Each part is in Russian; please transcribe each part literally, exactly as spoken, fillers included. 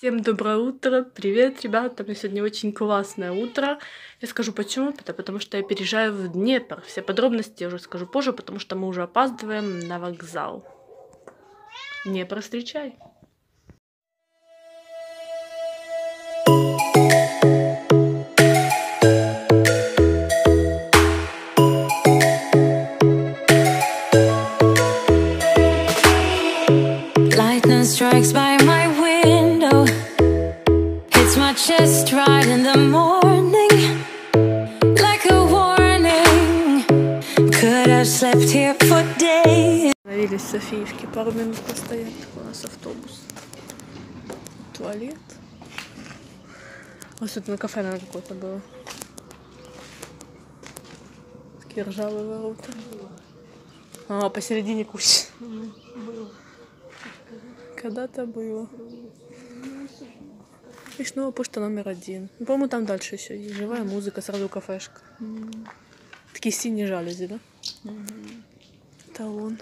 Всем доброе утро! Привет, ребята! У меня сегодня очень классное утро. Я скажу почему. Это потому что я переезжаю в Днепр. Все подробности я уже скажу позже, потому что мы уже опаздываем на вокзал. Днепр, встречай! Just right in the morning, like a warning. Could have slept here for days. Остановились в Софиевке, пару минут постоять. У нас автобус, туалет. Вот тут на кафе, наверное, какое-то было. Такие ржавые ворота. А, посередине куча. Когда-то было. И снова почта номер один. Ну, по-моему, там дальше еще есть живая музыка, сразу кафешка. Mm-hmm. Такие синие жалюзи, да? Mm-hmm. Это он.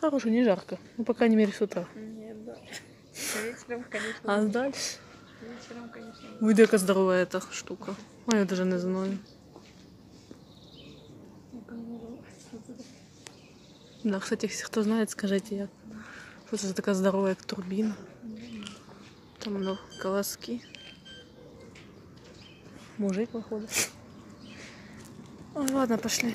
Хороший, не жарко. Ну, по крайней мере, с утра. Нет, да. Вечером, конечно. А дальше? Вечером, конечно. Выдека здоровая эта штука. А я даже не знаю. Да, кстати, если кто знает, скажите, я. Просто такая здоровая, как турбина. Там много колоски. Мужик, походу. Ой, ладно, пошли.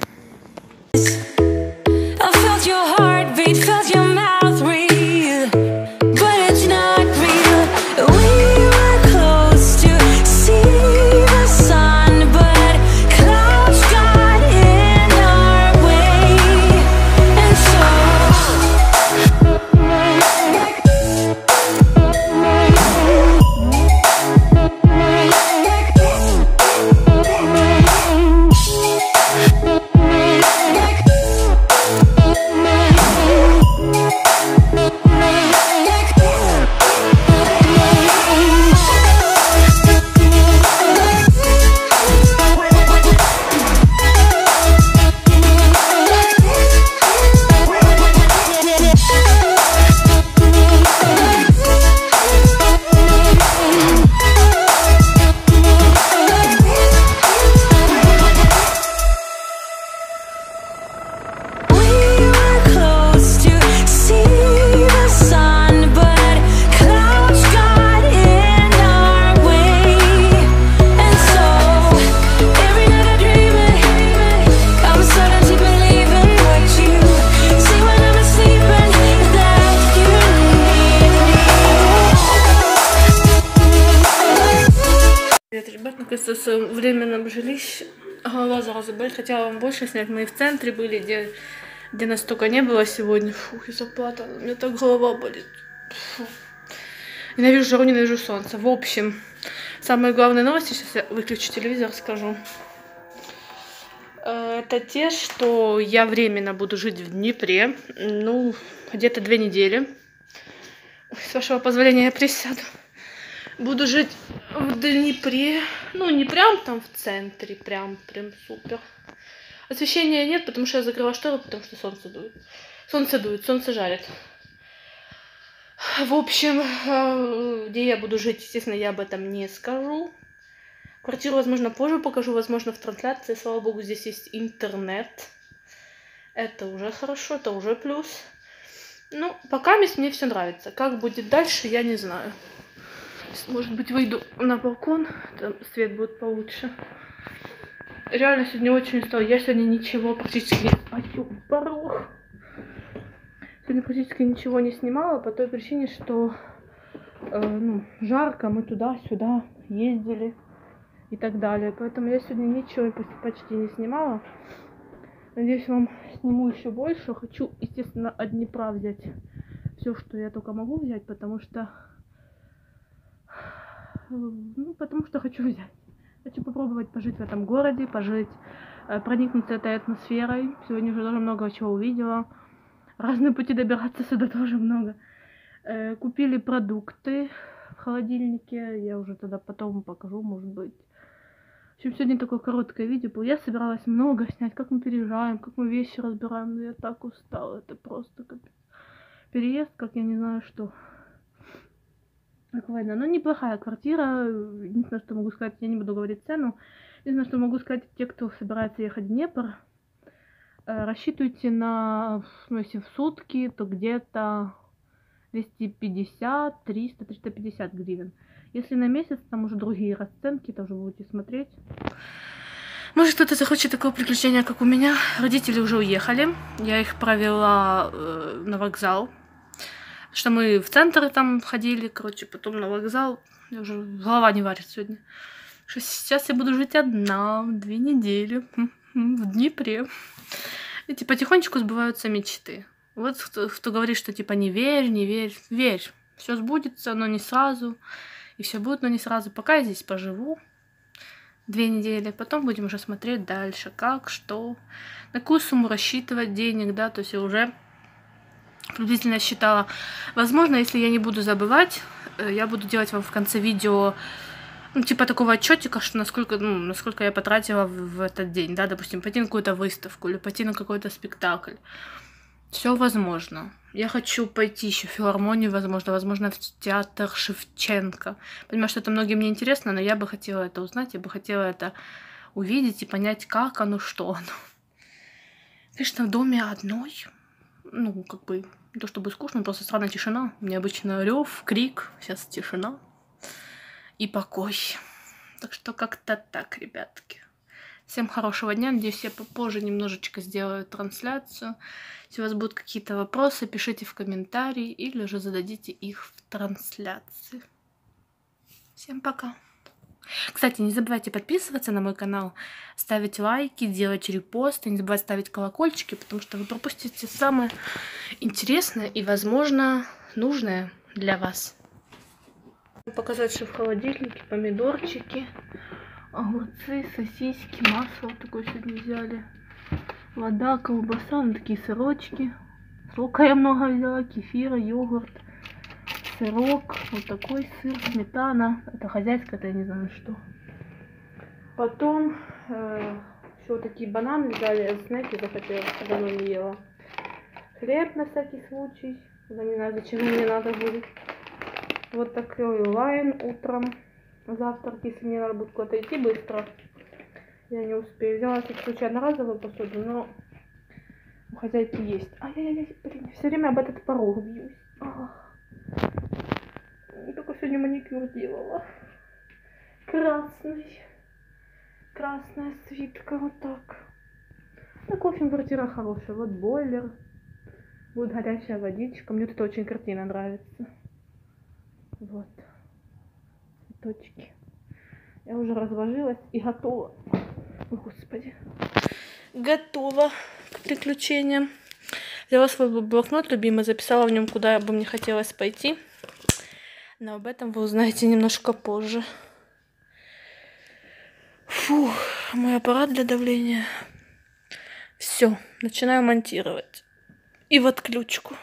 В своем временном жилище. Голова, зараза, болит. Хотела вам больше снять. Мы и в центре были, где, где нас только не было сегодня. Фух, и заплата. У меня так голова болит. Фух. Ненавижу жару, ненавижу солнце. В общем, самые главные новости. Сейчас я выключу телевизор, скажу. Это те, что я временно буду жить в Днепре. Ну, где-то две недели. С вашего позволения я присяду. Буду жить в Днепре, ну не прям там в центре, прям, прям супер. Освещения нет, потому что я закрыла шторы, потому что солнце дует. Солнце дует, солнце жарит. В общем, где я буду жить, естественно, я об этом не скажу. Квартиру, возможно, позже покажу, возможно, в трансляции. Слава богу, здесь есть интернет. Это уже хорошо, это уже плюс. Ну, пока мне все нравится. Как будет дальше, я не знаю. Может быть, выйду на балкон, там свет будет получше. Реально сегодня очень устала. Я сегодня ничего практически не... Ай, барух! Сегодня практически ничего не снимала по той причине, что э, ну, жарко, мы туда-сюда ездили и так далее. Поэтому я сегодня ничего почти не снимала. Надеюсь, вам сниму еще больше. Хочу, естественно, от Днепра взять все, что я только могу взять, потому что... Ну, потому что хочу взять. Хочу попробовать пожить в этом городе, пожить, проникнуться этой атмосферой. Сегодня уже тоже много чего увидела. Разные пути добираться сюда тоже много. Купили продукты в холодильнике. Я уже тогда потом покажу, может быть. В общем, сегодня такое короткое видео было. Я собиралась много снять, как мы переезжаем, как мы вещи разбираем. Но я так устала. Это просто капец. Переезд, как я не знаю что. спокойно. Но неплохая квартира. Единственное, что могу сказать, я не буду говорить цену. Единственное, что могу сказать, те, кто собирается ехать в Днепр, рассчитывайте на, ну, если в сутки, то где-то двести пятьдесят, триста, триста пятьдесят гривен. Если на месяц, там уже другие расценки, тоже будете смотреть. Может, кто-то захочет такого приключения, как у меня. Родители уже уехали. Я их провела э, на вокзал. Что мы в центр там ходили, короче, потом на вокзал. Я уже голова не варит сегодня. Что сейчас я буду жить одна, две недели в Днепре. И типа потихонечку сбываются мечты. Вот кто, кто говорит, что типа не верь, не верь, верь. Все сбудется, но не сразу. И все будет, но не сразу. Пока я здесь поживу две недели, потом будем уже смотреть дальше, как, что, на какую сумму рассчитывать денег, да, то есть я уже приблизительно считала. Возможно, если я не буду забывать, я буду делать вам в конце видео, ну, типа такого отчетика, что насколько, ну, насколько я потратила в, в этот день, да, допустим, пойти на какую-то выставку или пойти на какой-то спектакль. Все возможно. Я хочу пойти еще в филармонию, возможно, возможно, в театр Шевченко. Понимаю, что это многим не интересно, но я бы хотела это узнать, я бы хотела это увидеть и понять, как оно, что оно. Конечно, в доме одной, ну, как бы, не то чтобы скучно, просто странная тишина. У меня обычно рев, крик, сейчас тишина и покой. Так что как-то так, ребятки. Всем хорошего дня. Надеюсь, я попозже немножечко сделаю трансляцию. Если у вас будут какие-то вопросы, пишите в комментарии или же зададите их в трансляции. Всем пока. Кстати, не забывайте подписываться на мой канал, ставить лайки, делать репосты, не забывайте ставить колокольчики, потому что вы пропустите самое интересное и, возможно, нужное для вас. Показать, что в холодильнике помидорчики. Огурцы, сосиски, масло вот такое сегодня взяли. Вода, колбаса, ну такие сырочки. Сока я много взяла, кефира, йогурт, сырок, вот такой сыр, сметана. Это хозяйская, это я не знаю что. Потом э, все такие бананы взяли, снеки захотела, давно не ела. Хлеб на всякий случай, я не знаю, зачем мне надо будет. Вот такой лайн утром. Завтрак, если мне надо будет куда-то идти быстро, я не успею. Взяла себе случайно разовую посуду, но у хозяйки есть. Ай-яй-яй, блин, все время об этот порог бьюсь. Только сегодня маникюр делала. Красный. Красная свитка, вот так. Так, в общем, квартира хорошая. Вот бойлер. Будет горячая водичка. Мне тут очень картина нравится. Вот. Точки. Я уже разложилась и готова. О, господи. Готова к приключениям. Взяла свой блокнот любимый, записала в нем, куда бы мне хотелось пойти. Но об этом вы узнаете немножко позже. Фух, мой аппарат для давления. Все, начинаю монтировать. И в отключку.